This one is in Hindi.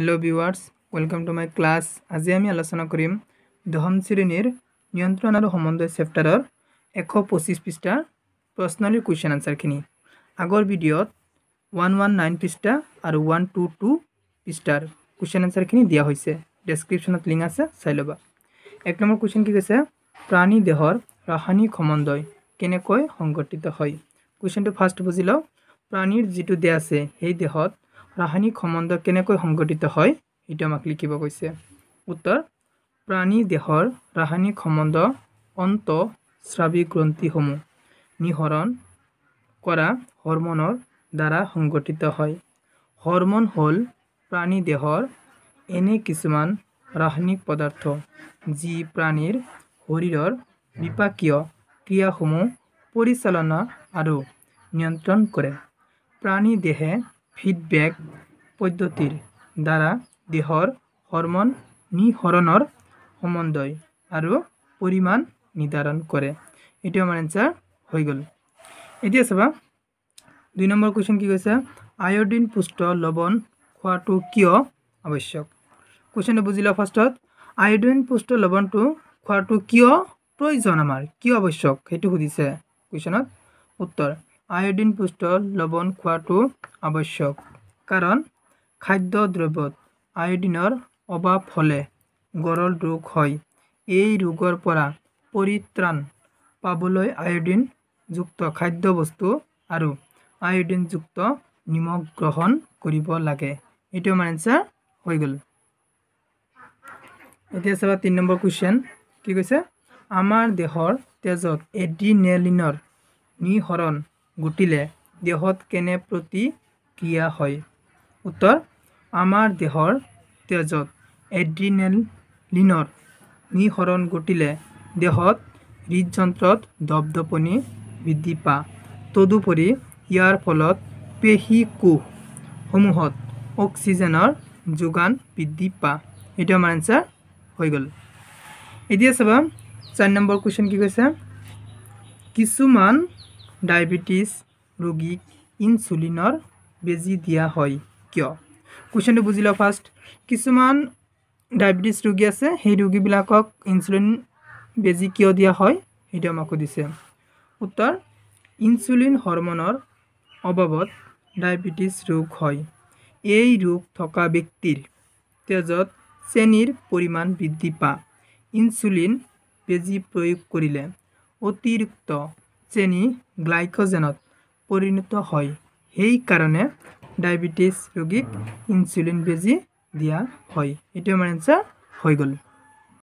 Hello viewers welcome to my class. आज आम आलोचना करीम दशम श्रेणीर नियंत्रण और समन्वय चैप्टारर 125 पृष्ठार प्रश्नलिर क्वेश्चन आन्सारखिनि आगर भिडिओत 119 पृष्ठा और 122 पृष्ठार क्वेश्चन आन्सारखिनि दिया होइसे। डेस्क्रिप्शनत लिंक आछे चाइ लबा। एक नम्बर क्वेश्चन कि कैसे प्राणी देहर रासायनिक समन्वय केनेकै संगठित हय। क्वेश्चनटो फार्स्ट बुझि लओ। प्राणीर जिटु देह आछे हेइ देहत रासायनिक समन्वय केनेকৈ সংগঠিত হয় এটা আমাক লিখিব কৈছে। উত্তৰ প্রাণী দেহৰ রাসায়নিক সমন্বয় অন্ত স্রাবী গ্রন্থিসমূহ নিহৰণ কৰা হৰমনৰ দ্বাৰা সংগঠিত হয়। হৰমন হ'ল প্রাণী দেহৰ এনে কিছুমান রাসায়নিক পদাৰ্থ যি প্রাণীৰ শৰীৰৰ বিপাকীয় ক্ৰিয়াসমূহ পৰিচালনা আৰু নিয়ন্ত্ৰণ কৰে। প্রাণী দেহে ফিডব্যাক পদ্ধতির দ্বারা দেহর হরমোন নিহরণের সমন্বয় আর পরিমাণ নির্ধারণ করে। এটা আমার এনসার হয়ে গেল। এতিয়া চাবা ২ নম্বর কোয়েশন কি কৈছে। আয়োডিন পুষ্ট লবণ খোৱাটো কিয় আবশ্যক। কোয়েশনটো বুঝিলা। ফার্স্টত আয়োডিন পুষ্ট লবণটো খোৱাটো কিয় প্রয়োজন আমার কিয় আবশ্যক সেইটো সুধিছে কোয়েশনত। উত্তর आयोडीन पुष्ट लवण खुआटो आवश्यक कारण खाद्य द्रव्यत आयोडिनर अभाव हले गरल रोग हय। एई रोगर परा परित्राण पाबलै आयोडिन युक्त खाद्य बस्तु आरो आयोडिन युक्त निमक ग्रहण करिब लागे। एटा आमार आन्सार हय गेल। एटा सबा 3 नम्बर क्वेश्चन कि कइसे। आमार देहर तेजत एड्रिनेलिनर निहरण गुटिले देहत केने प्रतिक्रिया हय। उत्तर आमार देहर तेजत एड्रिनेलिनर निहरण गुटिले देहत हृदयंत्रत दपदपनि बृद्धि पा। तदुपरि यार फलत पेशीकोष समूहत अक्सिजेनर जोगान बृद्धि पा। एटा आमार आन्सार हय गेल। एदिया सबा 4 नम्बर क्वेश्चन कि कइसे। किसुमान डायबिटीज रोगीक इन्सुलिनर बेजी दिया हय क्य। क्वेश्चनटो बुझि लओ। फार्स्ट किसुमान डायबिटीज रोगी आछे हेइ रोगीबिलाকক इन्सुलिन बेजी क्य दिया हय एटा आमाक दिसे। उत्तर इन्सुलिन हरमोनर अभावत डायबिटीज रोग हय। एइ रोग थका व्यक्तिर तेजत चेनिर परिमाण बृद्धि पा। इन्सुलिन बेजी प्रयोग करिले अतिरिक्त चेनी ग्लाइकोजेनत परिणत हय। हेइ कारणे डायबिटीज रोगीक इन्सुलिन बेजी दिया हय। एटा आमार आन्सार हय गेल।